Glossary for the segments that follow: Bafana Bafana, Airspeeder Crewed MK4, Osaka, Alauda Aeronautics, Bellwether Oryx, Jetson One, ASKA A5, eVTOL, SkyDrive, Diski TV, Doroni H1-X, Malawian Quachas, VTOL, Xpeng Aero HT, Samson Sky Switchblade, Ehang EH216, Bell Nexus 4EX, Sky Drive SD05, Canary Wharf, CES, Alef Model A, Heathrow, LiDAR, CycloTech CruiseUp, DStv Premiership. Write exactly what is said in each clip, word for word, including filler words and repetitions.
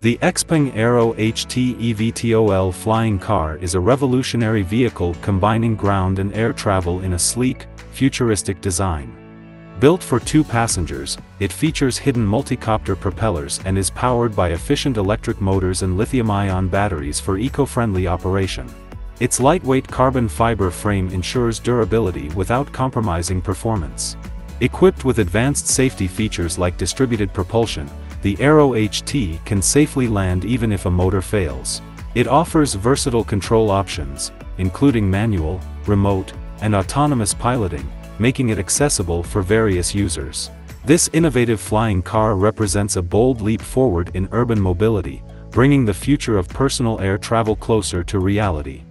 The Xpeng Aero H T eVTOL flying car is a revolutionary vehicle combining ground and air travel in a sleek, futuristic design. Built for two passengers, it features hidden multi-copter propellers and is powered by efficient electric motors and lithium-ion batteries for eco-friendly operation. Its lightweight carbon fiber frame ensures durability without compromising performance. Equipped with advanced safety features like distributed propulsion, the Aero H T can safely land even if a motor fails. It offers versatile control options, including manual, remote, and autonomous piloting, making it accessible for various users. This innovative flying car represents a bold leap forward in urban mobility, bringing the future of personal air travel closer to reality.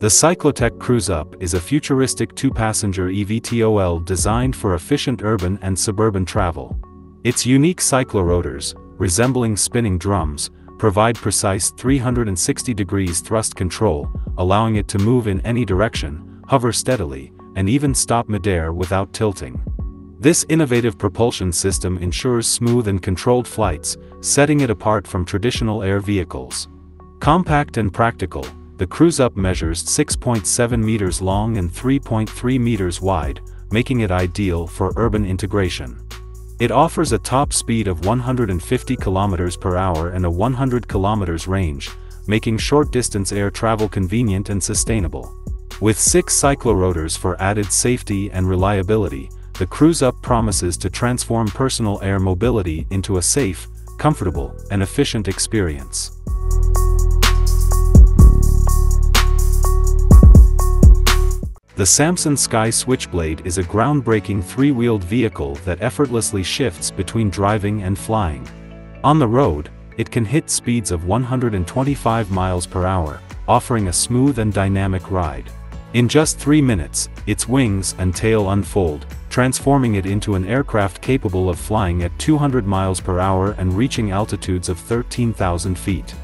The CycloTech CruiseUp is a futuristic two-passenger eVTOL designed for efficient urban and suburban travel. Its unique cyclorotors, resembling spinning drums, provide precise three hundred sixty degrees thrust control, allowing it to move in any direction, hover steadily, and even stop midair without tilting. This innovative propulsion system ensures smooth and controlled flights, setting it apart from traditional air vehicles. Compact and practical, the CruiseUp measures six point seven meters long and three point three meters wide, making it ideal for urban integration. It offers a top speed of one hundred fifty kilometers per hour and a one hundred kilometers range, making short-distance air travel convenient and sustainable. With six cyclorotors for added safety and reliability, the CruiseUp promises to transform personal air mobility into a safe, comfortable, and efficient experience. The Samson Sky Switchblade is a groundbreaking three-wheeled vehicle that effortlessly shifts between driving and flying. On the road, it can hit speeds of one hundred twenty-five miles per hour, offering a smooth and dynamic ride. In just three minutes, its wings and tail unfold, transforming it into an aircraft capable of flying at two hundred miles per hour and reaching altitudes of thirteen thousand feet.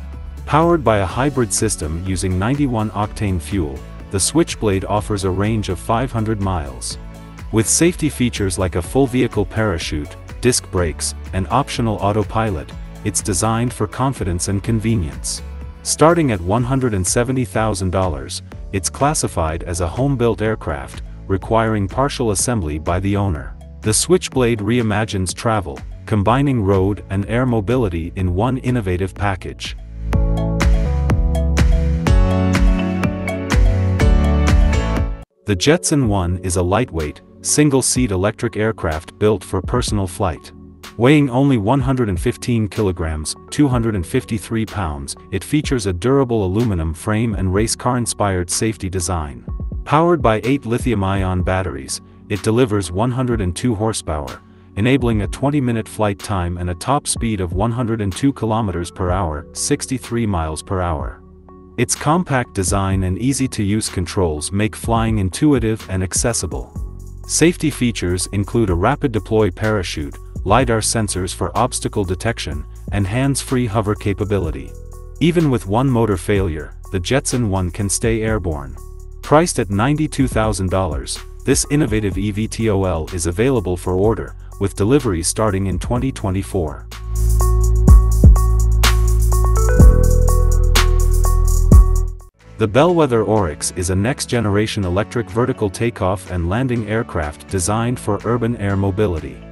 Powered by a hybrid system using ninety-one octane fuel, the Switchblade offers a range of five hundred miles. With safety features like a full vehicle parachute, disc brakes, and optional autopilot, it's designed for confidence and convenience. Starting at one hundred seventy thousand dollars, it's classified as a home-built aircraft, requiring partial assembly by the owner. The Switchblade reimagines travel, combining road and air mobility in one innovative package. The Jetson One is a lightweight, single-seat electric aircraft built for personal flight. Weighing only one hundred fifteen kilograms, two hundred fifty-three pounds, it features a durable aluminum frame and race car-inspired safety design. Powered by eight lithium-ion batteries, it delivers one hundred two horsepower, enabling a twenty-minute flight time and a top speed of one hundred two kilometers per hour, sixty-three miles per hour. Its compact design and easy-to-use controls make flying intuitive and accessible. Safety features include a rapid-deploy parachute, LiDAR sensors for obstacle detection, and hands-free hover capability. Even with one motor failure, the Jetson One can stay airborne. Priced at ninety-two thousand dollars, this innovative eVTOL is available for order, with delivery starting in twenty twenty-four. The Bellwether Oryx is a next-generation electric vertical takeoff and landing aircraft designed for urban air mobility.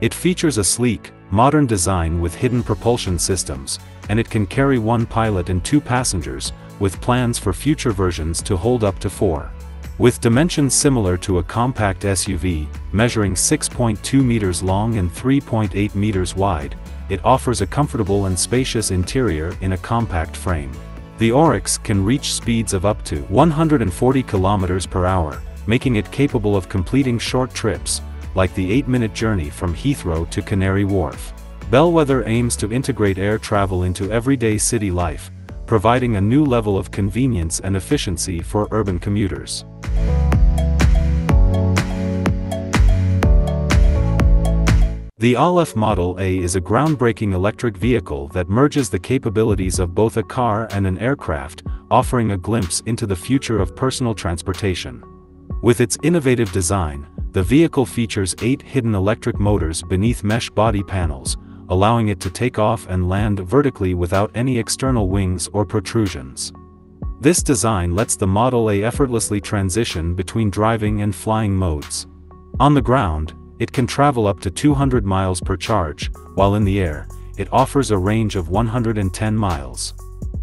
It features a sleek, modern design with hidden propulsion systems, and it can carry one pilot and two passengers, with plans for future versions to hold up to four. With dimensions similar to a compact S U V, measuring six point two meters long and three point eight meters wide, it offers a comfortable and spacious interior in a compact frame. The Oryx can reach speeds of up to one hundred forty kilometers per hour, making it capable of completing short trips, like the eight-minute journey from Heathrow to Canary Wharf. Bellwether aims to integrate air travel into everyday city life, providing a new level of convenience and efficiency for urban commuters. The Alef Model A is a groundbreaking electric vehicle that merges the capabilities of both a car and an aircraft, offering a glimpse into the future of personal transportation. With its innovative design, The vehicle features eight hidden electric motors beneath mesh body panels, allowing it to take off and land vertically without any external wings or protrusions. This design lets the Model A effortlessly transition between driving and flying modes. On the ground, it can travel up to two hundred miles per charge, while in the air, it offers a range of one hundred ten miles.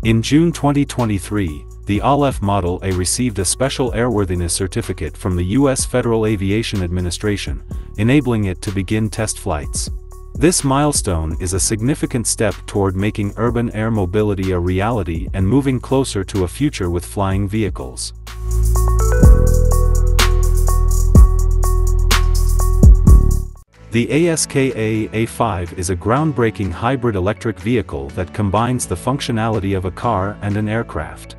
In June twenty twenty-three, the Alef Model A received a special airworthiness certificate from the U S Federal Aviation Administration, enabling it to begin test flights. This milestone is a significant step toward making urban air mobility a reality and moving closer to a future with flying vehicles. The ASKA A five is a groundbreaking hybrid electric vehicle that combines the functionality of a car and an aircraft.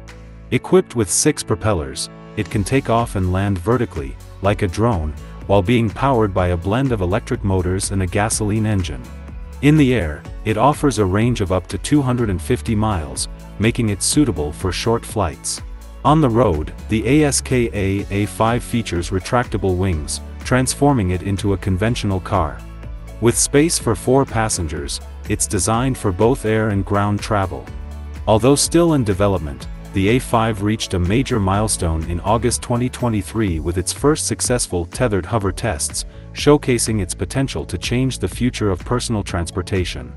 Equipped with six propellers, it can take off and land vertically, like a drone, while being powered by a blend of electric motors and a gasoline engine. In the air, it offers a range of up to two hundred fifty miles, making it suitable for short flights. On the road, the ASKA A five features retractable wings, transforming it into a conventional car. With space for four passengers, it's designed for both air and ground travel. Although still in development, the A five reached a major milestone in August twenty twenty-three with its first successful tethered hover tests, showcasing its potential to change the future of personal transportation.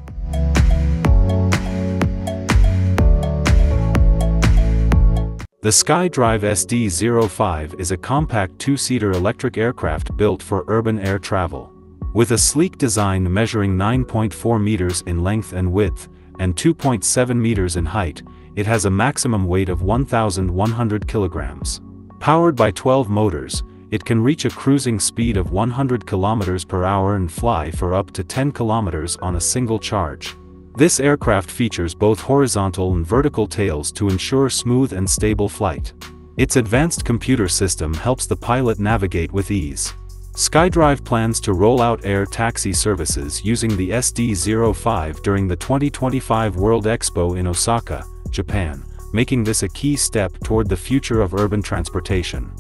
The Sky Drive S D zero five is a compact two-seater electric aircraft built for urban air travel. With a sleek design measuring nine point four meters in length and width, and two point seven meters in height, it has a maximum weight of one thousand one hundred kilograms. Powered by twelve motors, it can reach a cruising speed of one hundred kilometers per hour and fly for up to ten kilometers on a single charge. This aircraft features both horizontal and vertical tails to ensure smooth and stable flight. Its advanced computer system helps the pilot navigate with ease. SkyDrive plans to roll out air taxi services using the S D zero five during the twenty twenty-five World Expo in Osaka, Japan, making this a key step toward the future of urban transportation.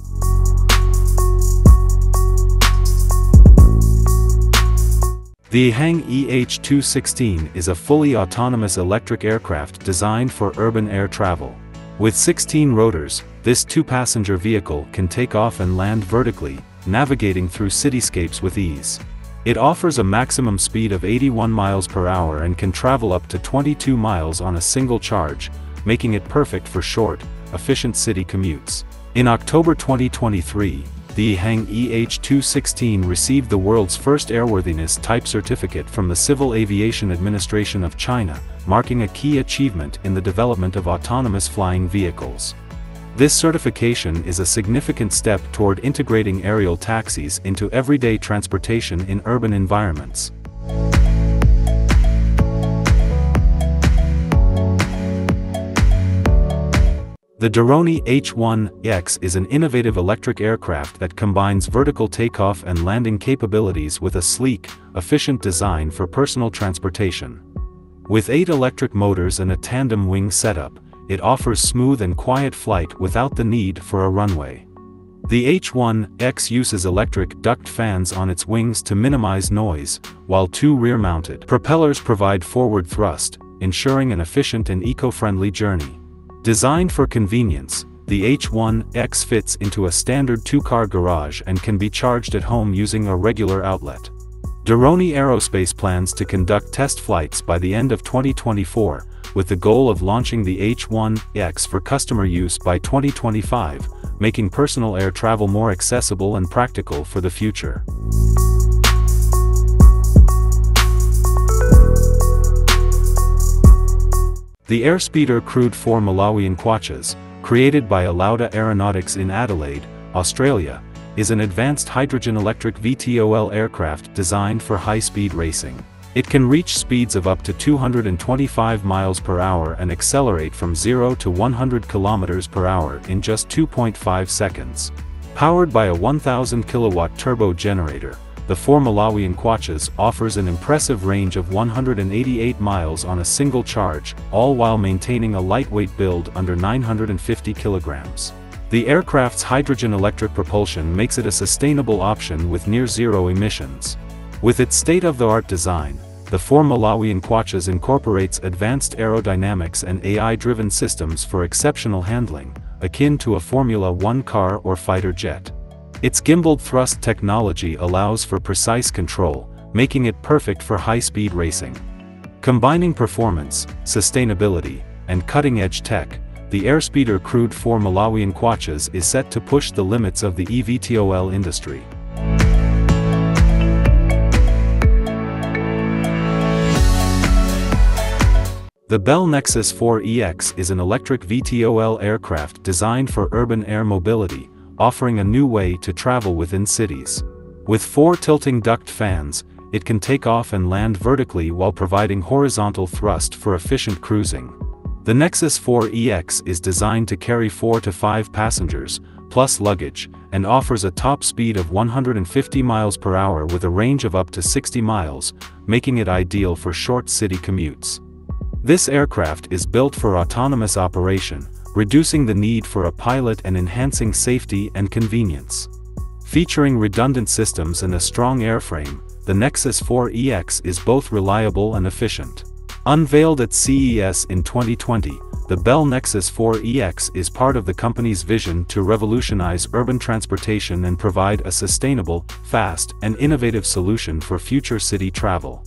The Ehang E H two sixteen is a fully autonomous electric aircraft designed for urban air travel. With sixteen rotors, this two-passenger vehicle can take off and land vertically, navigating through cityscapes with ease. It offers a maximum speed of eighty-one miles per hour and can travel up to twenty-two miles on a single charge, making it perfect for short, efficient city commutes. In October twenty twenty-three, the Ehang E H two sixteen received the world's first airworthiness type certificate from the Civil Aviation Administration of China, marking a key achievement in the development of autonomous flying vehicles. This certification is a significant step toward integrating aerial taxis into everyday transportation in urban environments. The Doroni H one X is an innovative electric aircraft that combines vertical takeoff and landing capabilities with a sleek, efficient design for personal transportation. With eight electric motors and a tandem wing setup, it offers smooth and quiet flight without the need for a runway. The H one X uses electric duct fans on its wings to minimize noise, while two rear-mounted propellers provide forward thrust, ensuring an efficient and eco-friendly journey. Designed for convenience, the H one X fits into a standard two-car garage and can be charged at home using a regular outlet. Doroni Aerospace plans to conduct test flights by the end of twenty twenty-four, with the goal of launching the H one X for customer use by twenty twenty-five, making personal air travel more accessible and practical for the future. The Airspeeder Crewed four Malawian Quachas, created by Alauda Aeronautics in Adelaide, Australia, is an advanced hydrogen-electric V T O L aircraft designed for high-speed racing. It can reach speeds of up to two hundred twenty-five miles per hour and accelerate from zero to one hundred kilometers per hour in just two point five seconds. Powered by a one thousand kilowatt turbo generator, the four Malawian Quachas offers an impressive range of one hundred eighty-eight miles on a single charge, all while maintaining a lightweight build under nine hundred fifty kilograms. The aircraft's hydrogen-electric propulsion makes it a sustainable option with near-zero emissions. With its state-of-the-art design, the four Malawian Quachas incorporates advanced aerodynamics and A I-driven systems for exceptional handling, akin to a Formula One car or fighter jet. Its gimbaled thrust technology allows for precise control, making it perfect for high-speed racing. Combining performance, sustainability, and cutting-edge tech, the Airspeeder Crewed four Malawian Quachas is set to push the limits of the eVTOL industry. The Bell Nexus four E X is an electric V T O L aircraft designed for urban air mobility, offering a new way to travel within cities. With four tilting duct fans, it can take off and land vertically while providing horizontal thrust for efficient cruising. The Nexus four E X is designed to carry four to five passengers, plus luggage, and offers a top speed of one hundred fifty miles per hour with a range of up to sixty miles, making it ideal for short city commutes. This aircraft is built for autonomous operation, reducing the need for a pilot and enhancing safety and convenience. Featuring redundant systems and a strong airframe, the Nexus four E X is both reliable and efficient. Unveiled at C E S in twenty twenty, the Bell Nexus four E X is part of the company's vision to revolutionize urban transportation and provide a sustainable, fast, and innovative solution for future city travel.